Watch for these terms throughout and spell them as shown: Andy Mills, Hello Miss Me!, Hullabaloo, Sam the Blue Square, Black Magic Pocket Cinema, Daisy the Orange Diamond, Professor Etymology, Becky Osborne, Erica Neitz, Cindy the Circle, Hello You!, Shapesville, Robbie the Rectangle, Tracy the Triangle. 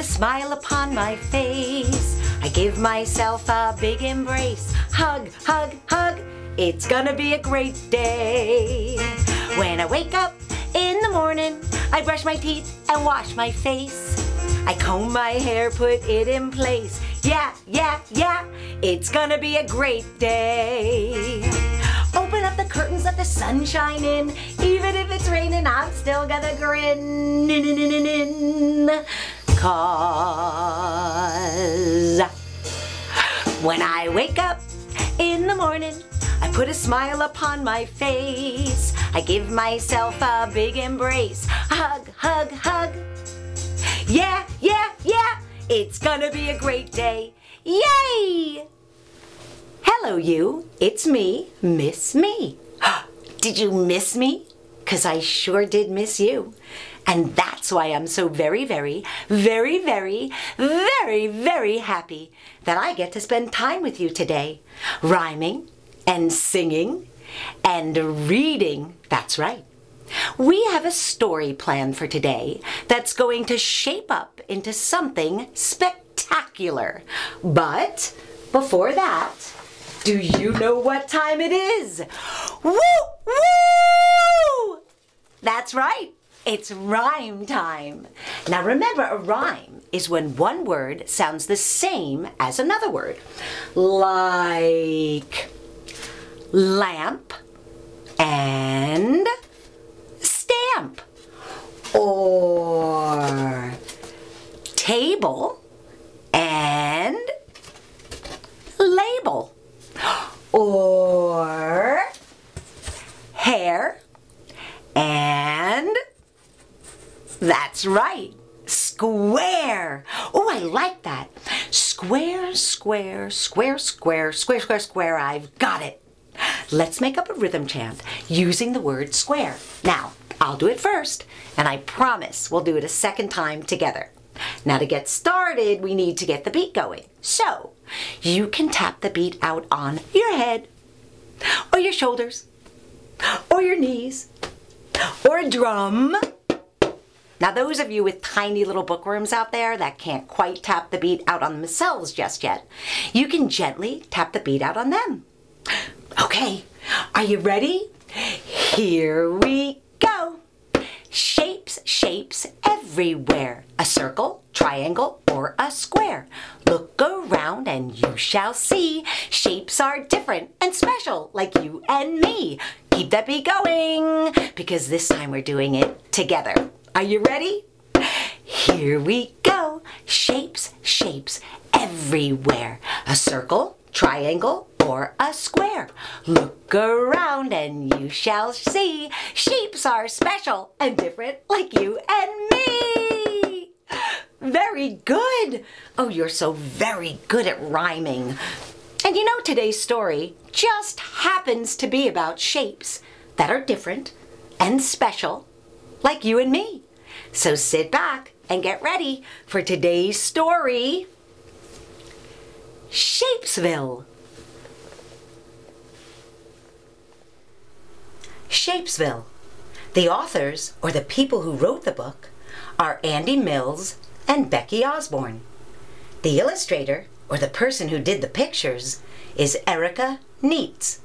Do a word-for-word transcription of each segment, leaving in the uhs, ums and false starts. a smile upon my face. I give myself a big embrace. Hug, hug, hug. It's gonna be a great day. When I wake up in the morning, I brush my teeth and wash my face. I comb my hair, put it in place. Yeah, yeah, yeah. It's gonna be a great day. Open up the curtains, let the sunshine in. Even if it's raining, I'm still gonna grin. Cause when I wake up in the morning, I put a smile upon my face. I give myself a big embrace. Hug, hug, hug. Yeah, yeah, yeah. It's gonna be a great day. Yay! Hello you, it's me, Miss Me. Did you miss me? Because I sure did miss you. And that's why I'm so very, very, very, very, very, very happy that I get to spend time with you today. Rhyming and singing and reading. That's right. We have a story planned for today that's going to shape up into something spectacular. But before that, do you know what time it is? Woo! Woo! That's right, it's rhyme time. Now remember, a rhyme is when one word sounds the same as another word. Like lamp and stamp, or table and label, or hair and, that's right, square. Oh, I like that. Square, square, square, square, square, square, square. I've got it. Let's make up a rhythm chant using the word square. Now, I'll do it first, and I promise we'll do it a second time together. Now to get started, we need to get the beat going. So, you can tap the beat out on your head, or your shoulders, or your knees, or a drum. Now those of you with tiny little bookworms out there that can't quite tap the beat out on themselves just yet, you can gently tap the beat out on them. Okay, are you ready? Here we go. Shapes, shapes everywhere. A circle, triangle, or a square. Look around and you shall see. Shapes are different and special, like you and me. Keep that beat going, because this time we're doing it together. Are you ready? Here we go. Shapes, shapes everywhere. A circle, triangle, or a square. Look around and you shall see. Shapes are special and different, like you and me. Very good. Oh, you're so very good at rhyming. And you know, today's story just happens to be about shapes that are different and special, like you and me. So sit back and get ready for today's story, Shapesville. Shapesville. The authors, or the people who wrote the book, are Andy Mills and Becky Osborne. The illustrator, or the person who did the pictures, is Erica Neitz.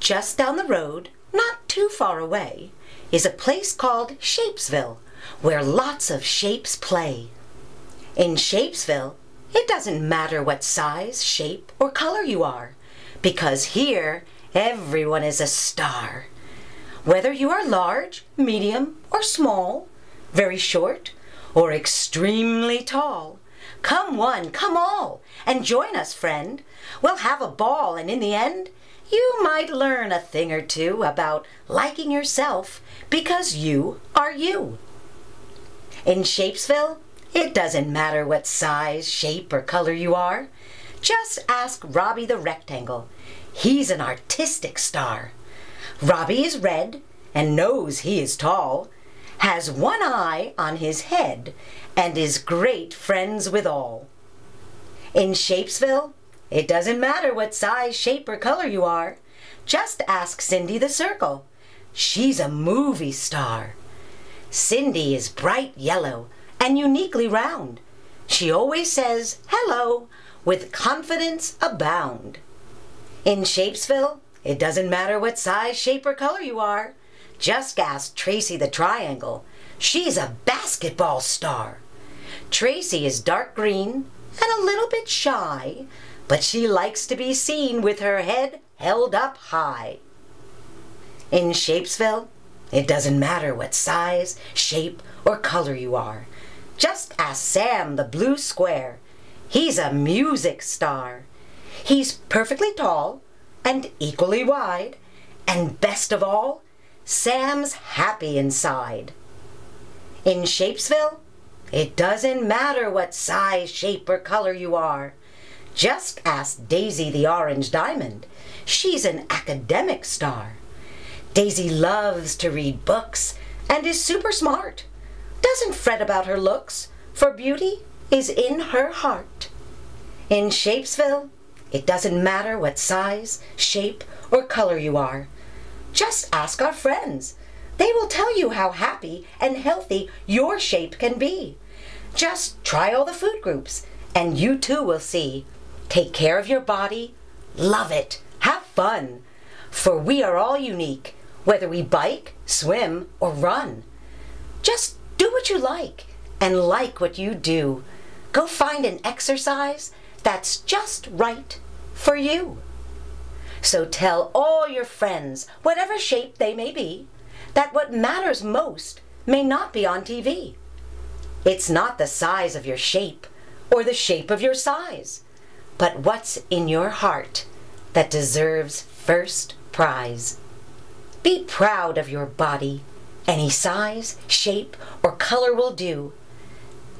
Just down the road, not too far away, is a place called Shapesville, where lots of shapes play. In Shapesville, it doesn't matter what size, shape, or color you are, because here, everyone is a star. Whether you are large, medium, or small, very short, or extremely tall, come one, come all, and join us, friend. We'll have a ball, and in the end, you might learn a thing or two about liking yourself, because you are you. In Shapesville, it doesn't matter what size, shape, or color you are. Just ask Robbie the Rectangle. He's an artistic star. Robbie is red and knows he is tall, has one eye on his head, and is great friends with all. In Shapesville, it doesn't matter what size, shape, or color you are. Just ask Cindy the Circle. She's a movie star. Cindy is bright yellow and uniquely round. She always says hello with confidence abound. In Shapesville, it doesn't matter what size, shape, or color you are. Just ask Tracy the Triangle. She's a basketball star. Tracy is dark green and a little bit shy, but she likes to be seen with her head held up high. In Shapesville, it doesn't matter what size, shape, or color you are. Just ask Sam the Blue Square. He's a music star. He's perfectly tall and equally wide, and best of all, Sam's happy inside. In Shapesville, it doesn't matter what size, shape, or color you are. Just ask Daisy the Orange Diamond. She's an academic star. Daisy loves to read books and is super smart. Doesn't fret about her looks, for beauty is in her heart. In Shapesville, it doesn't matter what size, shape, or color you are. Just ask our friends. They will tell you how happy and healthy your shape can be. Just try all the food groups, and you too will see. Take care of your body, love it, have fun, for we are all unique, whether we bike, swim, or run. Just do what you like, and like what you do. Go find an exercise that's just right for you. So tell all your friends, whatever shape they may be, that what matters most may not be on T V. It's not the size of your shape or the shape of your size, but what's in your heart that deserves first prize. Be proud of your body. Any size, shape, or color will do.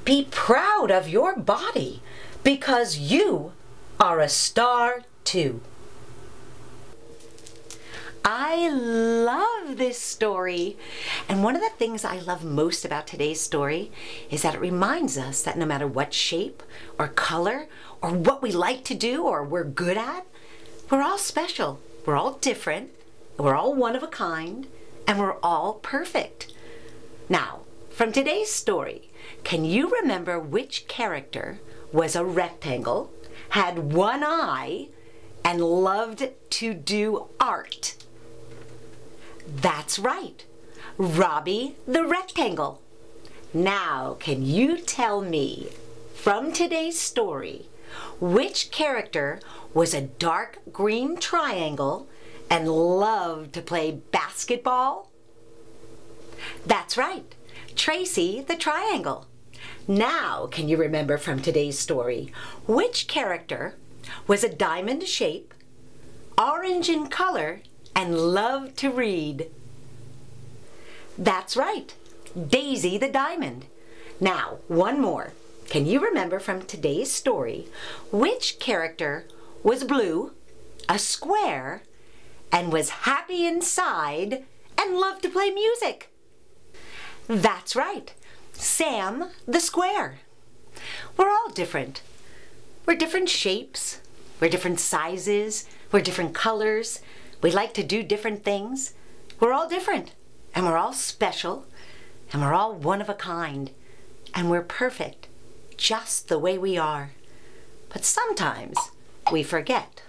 Be proud of your body, because you are a star too. I love this story. And one of the things I love most about today's story is that it reminds us that no matter what shape or color or what we like to do or we're good at, we're all special, we're all different, we're all one of a kind, and we're all perfect. Now, from today's story, can you remember which character was a rectangle, had one eye, and loved to do art? That's right, Robbie the Rectangle. Now, can you tell me, from today's story, which character was a dark green triangle and loved to play basketball? That's right, Tracy the Triangle. Now, can you remember from today's story which character was a diamond shape, orange in color, and loved to read? That's right, Daisy the Diamond. Now, one more. Can you remember from today's story which character was blue, a square, and was happy inside and loved to play music? That's right, Sam the Square. We're all different. We're different shapes, we're different sizes, we're different colors, we like to do different things. We're all different, and we're all special, and we're all one of a kind, and we're perfect just the way we are. But sometimes we forget.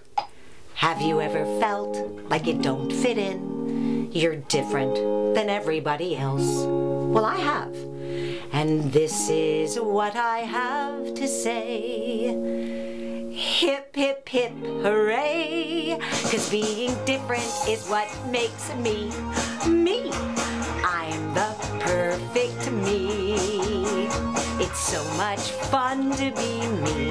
Have you ever felt like you don't fit in? You're different than everybody else? Well, I have. And this is what I have to say. Hip, hip, hip, hooray! 'Cause being different is what makes me, me. I'm the perfect me. It's so much fun to be me.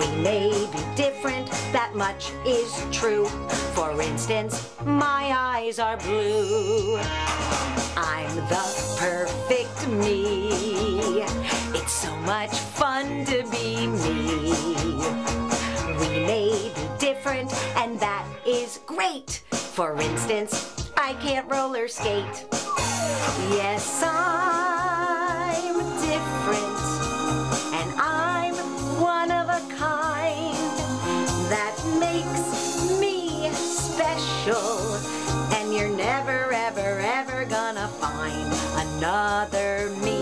We may be different, that much is true. For instance, my eyes are blue. I'm the perfect me. It's so much fun to be me. We may be different, and that is great. For instance, I can't roller skate. Yes, I'm different, and I'm one of a kind. That makes me special, and you're never, ever, ever gonna find another me.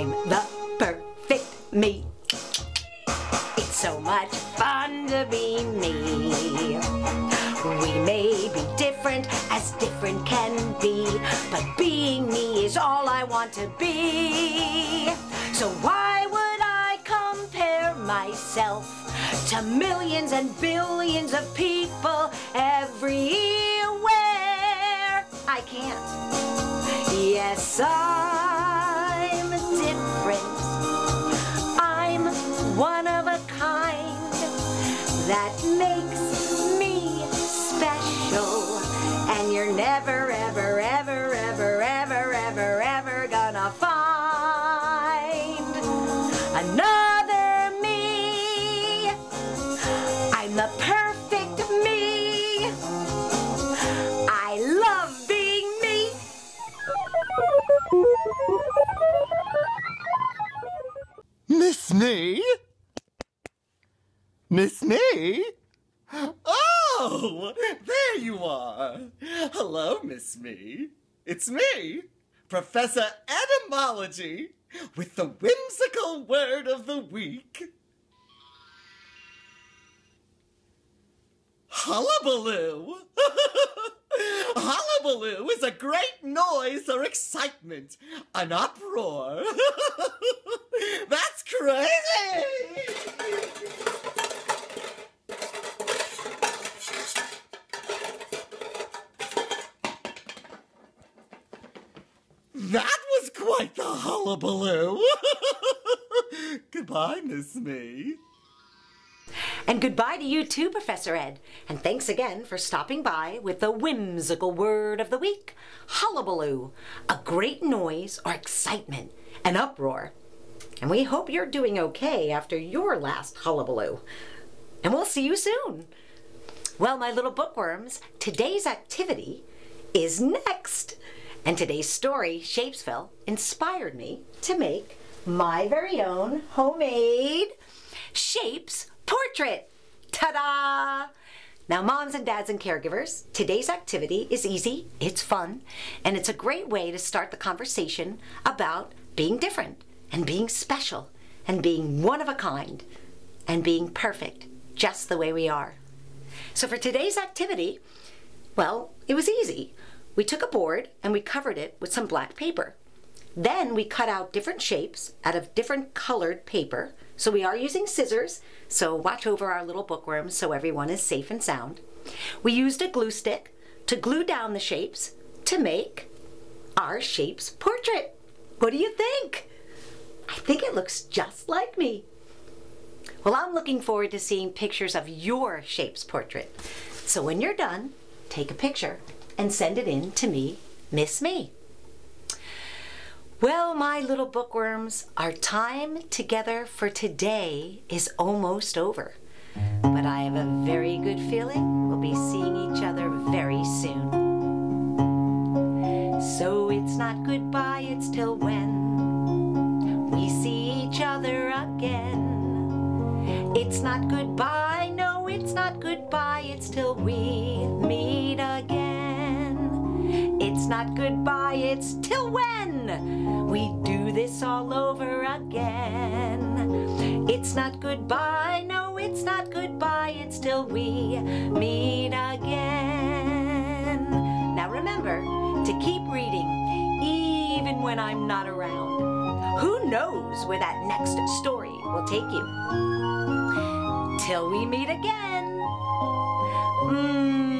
I'm the perfect me. It's so much fun to be me. We may be different, as different can be, but being me is all I want to be. So why would I compare myself to millions and billions of people everywhere? I can't. Yes, I'm different. I'm one of a kind. That makes me special. And you're never, ever, ever, ever, ever, ever, ever gonna find another me. I'm the perfect me. I love being me. Miss Me? Miss Me? Oh, there you are. Hello, Miss Me. It's me, Professor Etymology, with the whimsical word of the week. Hullabaloo. Hullabaloo is a great noise or excitement, an uproar. That's crazy! That was quite the hullabaloo. Goodbye, Miss Me. And goodbye to you too, Professor Ed. And thanks again for stopping by with the whimsical word of the week, hullabaloo, a great noise or excitement, an uproar. And we hope you're doing okay after your last hullabaloo. And we'll see you soon. Well, my little bookworms, today's activity is next. And today's story, Shapesville, inspired me to make my very own homemade shapes portrait. Ta-da! Now, moms and dads and caregivers, today's activity is easy, it's fun, and it's a great way to start the conversation about being different and being special and being one of a kind and being perfect just the way we are. So for today's activity, well, it was easy. We took a board and we covered it with some black paper. Then we cut out different shapes out of different colored paper. So we are using scissors, so watch over our little bookworms so everyone is safe and sound. We used a glue stick to glue down the shapes to make our shapes portrait. What do you think? I think it looks just like me. Well, I'm looking forward to seeing pictures of your shapes portrait. So when you're done, take a picture and send it in to me, Miss Me. Well, my little bookworms, our time together for today is almost over, but I have a very good feeling we'll be seeing each other very soon. So it's not goodbye, it's till when we see each other again. It's not goodbye, no, it's not goodbye, it's till we meet again. It's not goodbye, it's till when we do this all over again. It's not goodbye, no, it's not goodbye, it's till we meet again. Now remember to keep reading, even when I'm not around. Who knows where that next story will take you? Till we meet again. Mm.